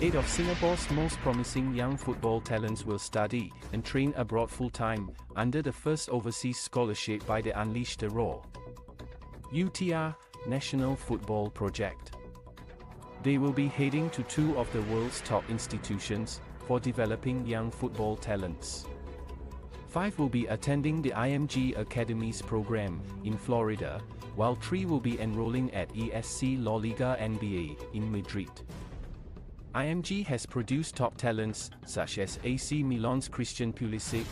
8 of Singapore's most promising young football talents will study and train abroad full-time under the first overseas scholarship by the Unleash The Roar UTR National Football Project. They will be heading to two of the world's top institutions for developing young football talents. 5 will be attending the IMG Academy's program in Florida, while 3 will be enrolling at ESC La Liga NBA in Madrid. IMG has produced top talents such as AC Milan's Christian Pulisic,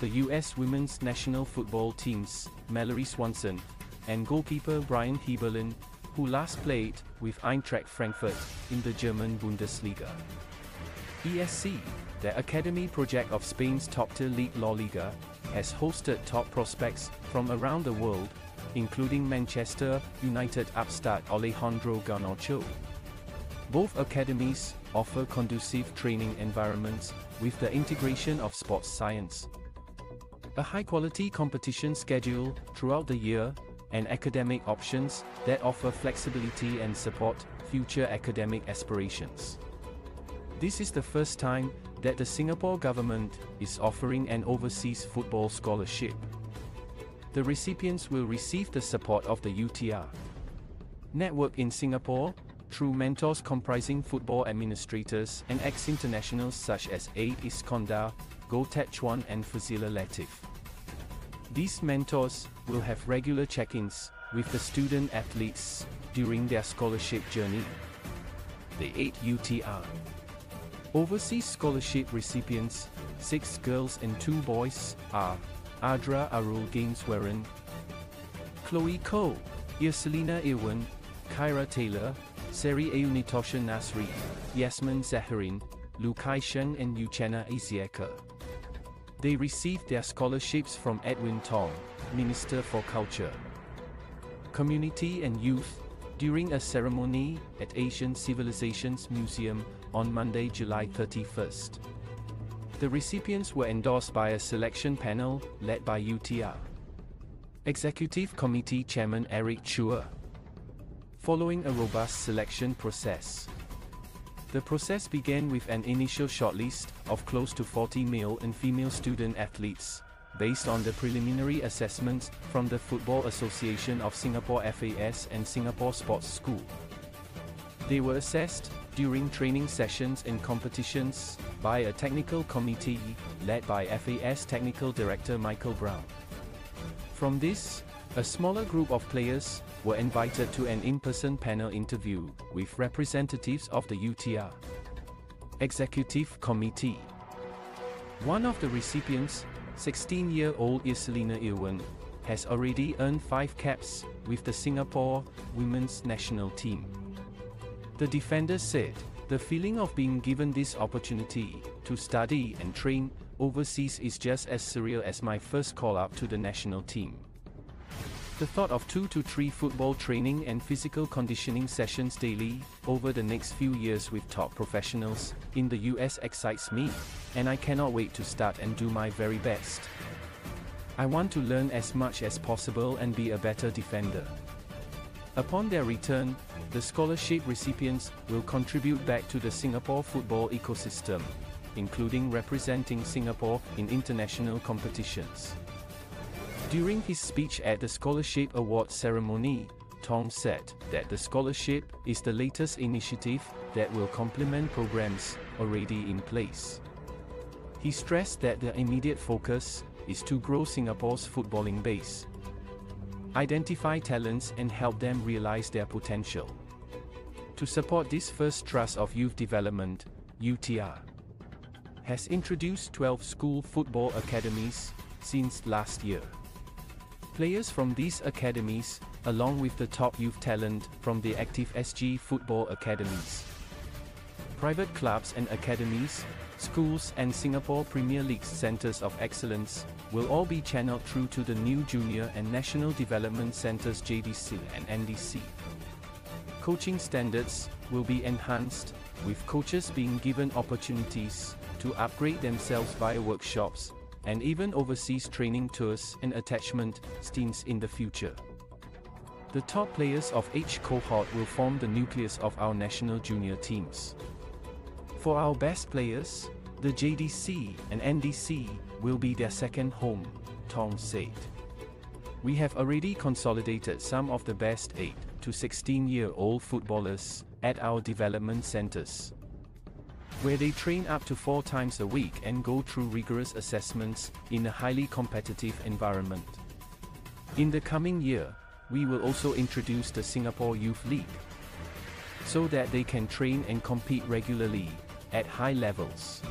the US women's national football team's Mallory Swanson, and goalkeeper Brian Heberlin, who last played with Eintracht Frankfurt in the German Bundesliga. ESC, the academy project of Spain's top-tier league La Liga, has hosted top prospects from around the world, including Manchester United upstart Alejandro Garnacho. Both academies offer conducive training environments with the integration of sports science, a high-quality competition schedule throughout the year, and academic options that offer flexibility and support future academic aspirations. This is the first time that the Singapore government is offering an overseas football scholarship. The recipients will receive the support of the UTR network in Singapore through mentors comprising football administrators and ex-internationals such as A. Iskonda, Gotek Chuan and Fazila Latif. These mentors will have regular check-ins with the student athletes during their scholarship journey. The 8 UTR overseas scholarship recipients, 6 girls and 2 boys, are Adra Arul Gainswaran, Chloe Koh, Yerselina Irwin, Kyra Taylor, Seri Ayunitosha Nasri, Yasmin Zaharin, Lukai Sheng and Yuchana Isiaka. They received their scholarships from Edwin Tong, Minister for Culture, Community and Youth, during a ceremony at Asian Civilizations Museum on Monday, July 31st. The recipients were endorsed by a selection panel led by UTR Executive Committee Chairman Eric Chua, following a robust selection process. The process began with an initial shortlist of close to 40 male and female student athletes, based on the preliminary assessments from the Football Association of Singapore FAS and Singapore Sports School. They were assessed during training sessions and competitions by a technical committee led by FAS Technical Director Michael Brown. From this, a smaller group of players were invited to an in-person panel interview with representatives of the UTR Executive Committee. One of the recipients, 16-year-old Yerselina Irwin, has already earned 5 caps with the Singapore women's national team. The defender said, "The feeling of being given this opportunity to study and train overseas is just as surreal as my first call-up to the national team. The thought of 2 to 3 football training and physical conditioning sessions daily over the next few years with top professionals in the US excites me, and I cannot wait to start and do my very best. I want to learn as much as possible and be a better defender." Upon their return, the scholarship recipients will contribute back to the Singapore football ecosystem, including representing Singapore in international competitions. During his speech at the Scholarship Award ceremony, Tong said that the scholarship is the latest initiative that will complement programs already in place. He stressed that the immediate focus is to grow Singapore's footballing base, identify talents and help them realize their potential. To support this first thrust of youth development, UTR has introduced 12 school football academies since last year. Players from these academies, along with the top youth talent from the active SG football academies, private clubs and academies, schools and Singapore Premier League's centers of excellence, will all be channeled through to the new Junior and National Development Centers JDC and NDC. Coaching standards will be enhanced, with coaches being given opportunities to upgrade themselves via workshops, and even overseas training tours and attachment stints in the future. The top players of each cohort will form the nucleus of our national junior teams. For our best players, the JDC and NDC will be their second home, Tong said. We have already consolidated some of the best 8 to 16-year-old footballers at our development centers, where they train up to 4 times a week and go through rigorous assessments in a highly competitive environment. In the coming year, we will also introduce the Singapore Youth League, so that they can train and compete regularly at high levels.